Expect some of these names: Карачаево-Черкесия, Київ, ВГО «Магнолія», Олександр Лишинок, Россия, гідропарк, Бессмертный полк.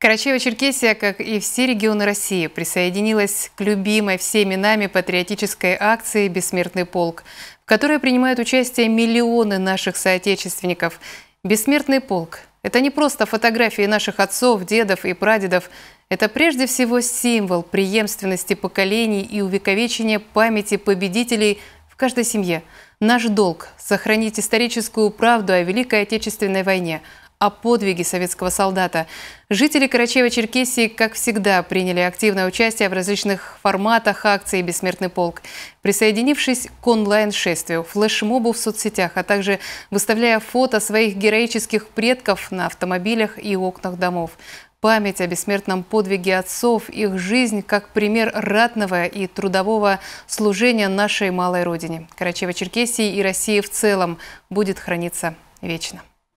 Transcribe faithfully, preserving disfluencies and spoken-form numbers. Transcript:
Карачаево-Черкесия, как и все регионы России, присоединилась к любимой всеми нами патриотической акции «Бессмертный полк», в которой принимают участие миллионы наших соотечественников. «Бессмертный полк» – это не просто фотографии наших отцов, дедов и прадедов, это прежде всего символ преемственности поколений и увековечения памяти победителей в каждой семье. Наш долг – сохранить историческую правду о Великой Отечественной войне – о подвиге советского солдата. Жители Карачаево-Черкесии, как всегда, приняли активное участие в различных форматах акции «Бессмертный полк», присоединившись к онлайн-шествию, флешмобу в соцсетях, а также выставляя фото своих героических предков на автомобилях и окнах домов. Память о бессмертном подвиге отцов, их жизнь как пример ратного и трудового служения нашей малой родине, Карачаево-Черкесии и России в целом, будет храниться вечно.